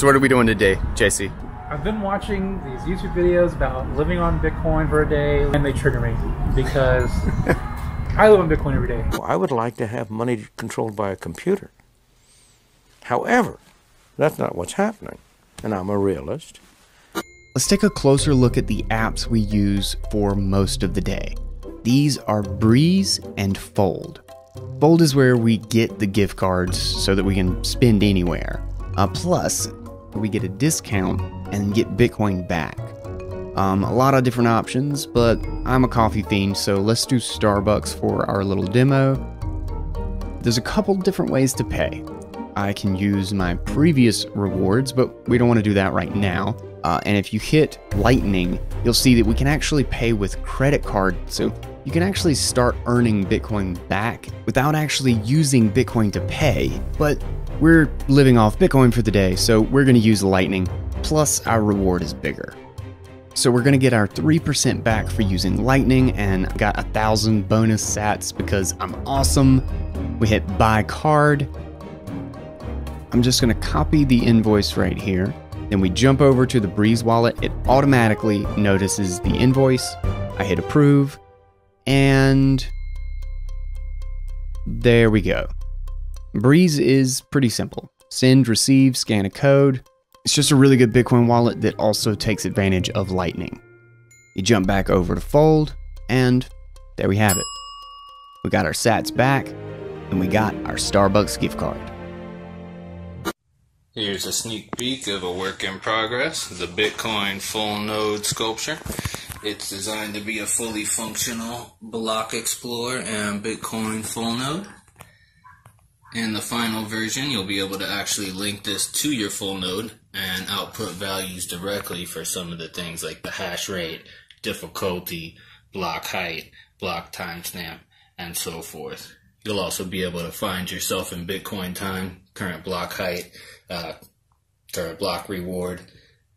So what are we doing today, JC? I've been watching these YouTube videos about living on Bitcoin for a day, and they trigger me because I live on Bitcoin every day. I would like to have money controlled by a computer. However, that's not what's happening, and I'm a realist. Let's take a closer look at the apps we use for most of the day. These are Breeze and Fold. Fold is where we get the gift cards so that we can spend anywhere. Plus, we get a discount and get Bitcoin back. A lot of different options, but I'm a coffee fiend, so let's do Starbucks for our little demo. There's a couple different ways to pay. I can use my previous rewards, but we don't want to do that right now. And if you hit Lightning, you'll see that we can actually pay with credit card, so you can actually start earning Bitcoin back without actually using Bitcoin to pay. But we're living off Bitcoin for the day, so we're going to use Lightning, plus our reward is bigger. So we're going to get our 3% back for using Lightning, and I got 1,000 bonus sats because I'm awesome. We hit buy card. I'm just going to copy the invoice right here. Then we jump over to the Breeze wallet. It automatically notices the invoice. I hit approve, and there we go. Breeze is pretty simple. Send, receive, scan a code. It's just a really good Bitcoin wallet that also takes advantage of Lightning. You jump back over to Fold, and there we have it. We got our sats back, and we got our Starbucks gift card. Here's a sneak peek of a work in progress, the Bitcoin full node sculpture. It's designed to be a fully functional block explorer and Bitcoin full node. In the final version, you'll be able to actually link this to your full node and output values directly for some of the things like the hash rate, difficulty, block height, block timestamp, and so forth. You'll also be able to find yourself in Bitcoin time, current block height, current block reward,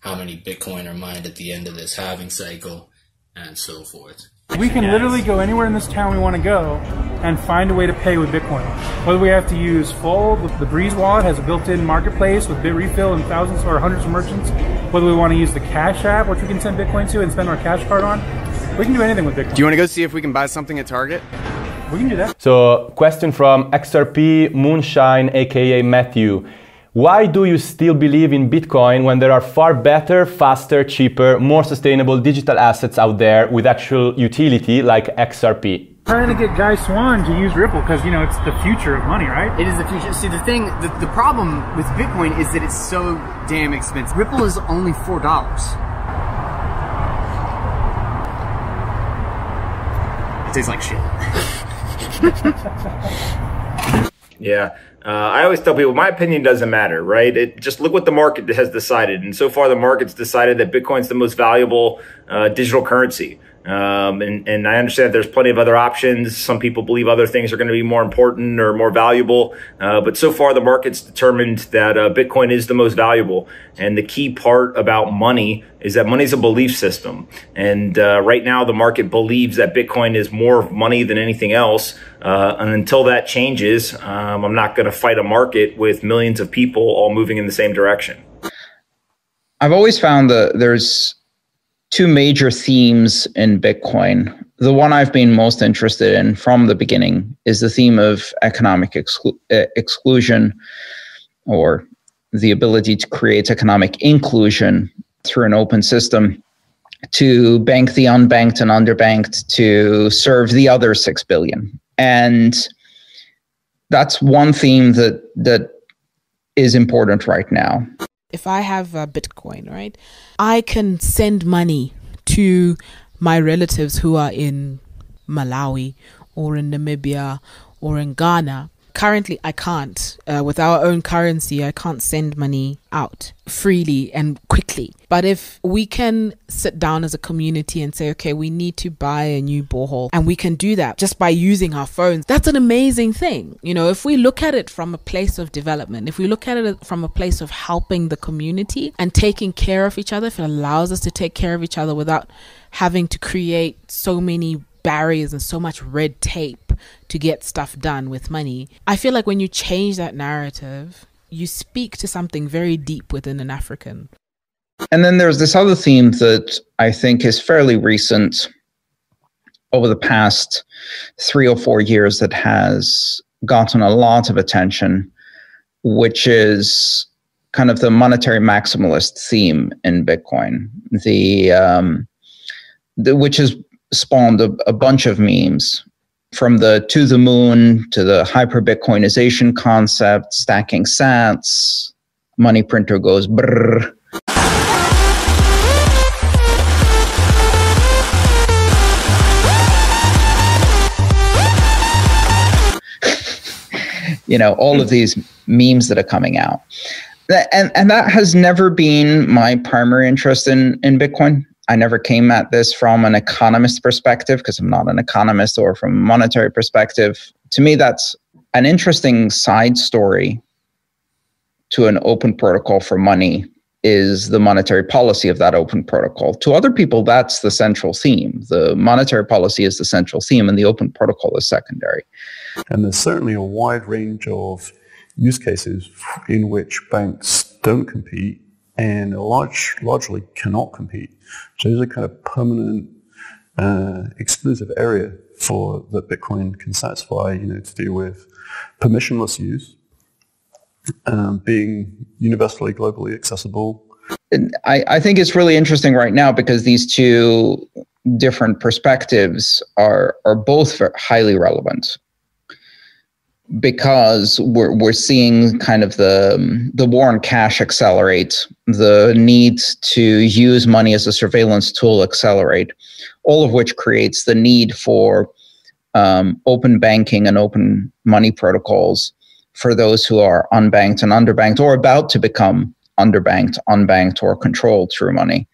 how many Bitcoin are mined at the end of this halving cycle, and so forth. We can literally go anywhere in this town we want to go and find a way to pay with Bitcoin. Whether we have to use Fold, the Breeze wallet has a built-in marketplace with BitRefill and thousands or hundreds of merchants. Whether we want to use the Cash App, which we can send Bitcoin to and spend our cash card on, we can do anything with Bitcoin. Do you want to go see if we can buy something at Target? We can do that. So, question from XRP Moonshine, aka Matthew. Why do you still believe in Bitcoin when there are far better, faster, cheaper, more sustainable digital assets out there with actual utility like XRP? Trying to get Guy Swann to use Ripple because, you know, it's the future of money, right? It is the future. See, the thing, the problem with Bitcoin is that it's so damn expensive. Ripple is only $4. It tastes like shit. Yeah, I always tell people my opinion doesn't matter, right? It just look what the market has decided, and so far the market's decided that Bitcoin's the most valuable digital currency. And I understand there's plenty of other options. Some people believe other things are going to be more important or more valuable. But so far, the market's determined that Bitcoin is the most valuable. And the key part about money is that money's a belief system. And right now, the market believes that Bitcoin is more money than anything else. And until that changes, I'm not going to fight a market with millions of people all moving in the same direction. I've always found that there's two major themes in Bitcoin. The one I've been most interested in from the beginning is the theme of economic exclusion, or the ability to create economic inclusion through an open system, to bank the unbanked and underbanked, to serve the other 6 billion. And that's one theme that is important right now. If I have Bitcoin, right, I can send money to my relatives who are in Malawi or in Namibia or in Ghana. Currently, I can't. With our own currency, I can't send money out freely and quickly. But if we can sit down as a community and say, okay, we need to buy a new borehole, and we can do that just by using our phones, that's an amazing thing. You know, if we look at it from a place of development, if we look at it from a place of helping the community and taking care of each other, if it allows us to take care of each other without having to create so many barriers and so much red tape to get stuff done with money. I feel like when you change that narrative you speak to something very deep within an African. And then there's this other theme that I think is fairly recent over the past 3 or 4 years that has gotten a lot of attention, which is kind of the monetary maximalist theme in Bitcoin, which has spawned a bunch of memes, from the to the moon to the hyper-Bitcoinization concept, stacking sats, money printer goes brrr. You know, all of these memes that are coming out. And that has never been my primary interest in Bitcoin. I never came at this from an economist perspective, because I'm not an economist, or from a monetary perspective. To me, that's an interesting side story to an open protocol for money, is the monetary policy of that open protocol. To other people, that's the central theme. The monetary policy is the central theme, and the open protocol is secondary. And there's certainly a wide range of use cases in which banks don't compete and largely cannot compete. So there's a kind of permanent, exclusive area for that Bitcoin can satisfy, you know, to do with permissionless use, being universally, globally accessible. I think it's really interesting right now because these two different perspectives are both highly relevant, because we're seeing kind of the war on cash accelerate, the need to use money as a surveillance tool accelerate, all of which creates the need for open banking and open money protocols for those who are unbanked and underbanked, or about to become underbanked, unbanked, or controlled through money.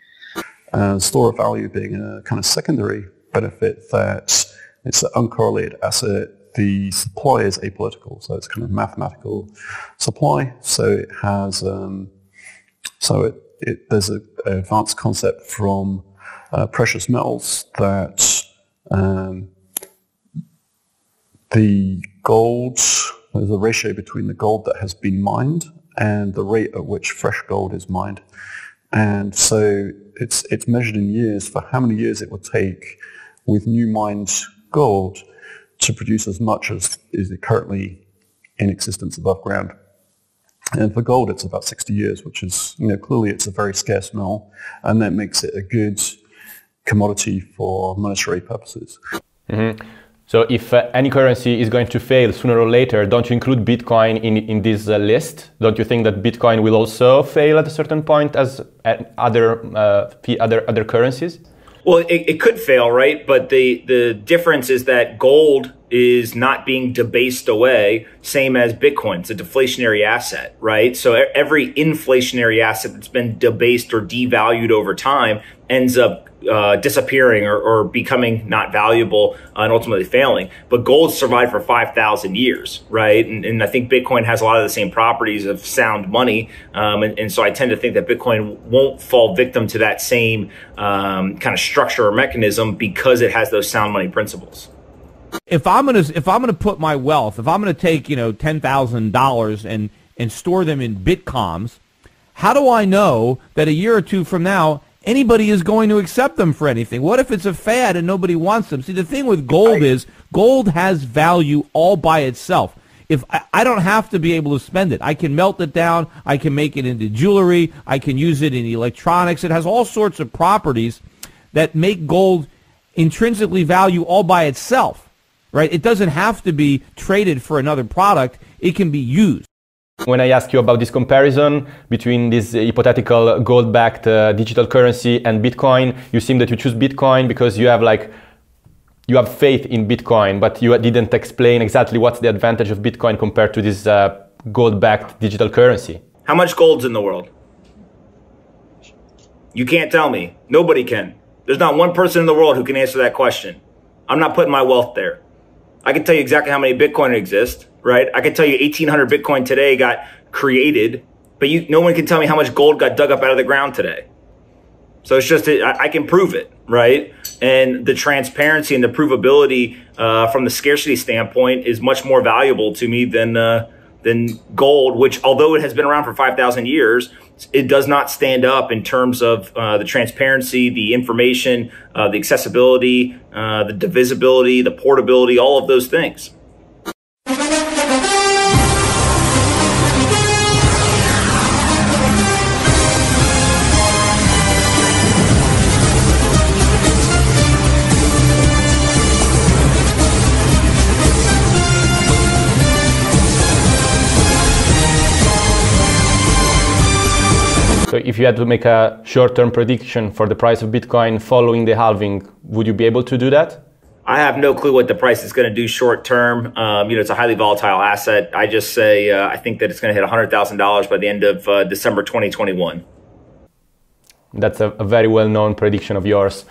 Store of value being a kind of secondary benefit, that it's an uncorrelated asset. The supply is apolitical, so it's kind of mathematical supply. So it has, there's an advanced concept from precious metals that the gold, there's a ratio between the gold that has been mined and the rate at which fresh gold is mined. And so it's measured in years for how many years it will take with new mined gold to produce as much as is currently in existence above ground. And for gold, it's about 60 years, which is, you know, clearly it's a very scarce metal, and that makes it a good commodity for monetary purposes. Mm-hmm. So if any currency is going to fail sooner or later, don't you include Bitcoin in this list? Don't you think that Bitcoin will also fail at a certain point as other currencies? Well, it could fail, right? But the difference is that gold is not being debased away, same as Bitcoin. It's a deflationary asset, right? So every inflationary asset that's been debased or devalued over time ends up disappearing or becoming not valuable and ultimately failing. But gold survived for 5,000 years, right? And I think Bitcoin has a lot of the same properties of sound money. And so I tend to think that Bitcoin won't fall victim to that same kind of structure or mechanism, because it has those sound money principles. If I'm gonna put my wealth, if I'm gonna take, you know, $10,000 and store them in Bitcoms, how do I know that a year or two from now anybody is going to accept them for anything? What if it's a fad and nobody wants them? See, the thing with gold is gold has value all by itself. If I don't have to be able to spend it, I can melt it down, I can make it into jewelry, I can use it in electronics. It has all sorts of properties that make gold intrinsically value all by itself, right? It doesn't have to be traded for another product. It can be used. When I asked you about this comparison between this hypothetical gold-backed digital currency and Bitcoin, you seem that you choose Bitcoin because you have you have faith in Bitcoin, but you didn't explain exactly what's the advantage of Bitcoin compared to this gold-backed digital currency. How much gold's in the world? You can't tell me. Nobody can. There's not one person in the world who can answer that question. I'm not putting my wealth there. I can tell you exactly how many Bitcoin exist, right? I can tell you 1,800 Bitcoin today got created, but no one can tell me how much gold got dug up out of the ground today. So it's just, I can prove it, right? And the transparency and the provability from the scarcity standpoint is much more valuable to me than gold, which although it has been around for 5,000 years, it does not stand up in terms of the transparency, the information, the accessibility, the divisibility, the portability, all of those things. So if you had to make a short-term prediction for the price of Bitcoin following the halving, would you be able to do that? I have no clue what the price is going to do short-term. You know, it's a highly volatile asset. I just say I think that it's going to hit $100,000 by the end of December 2021. That's a very well-known prediction of yours.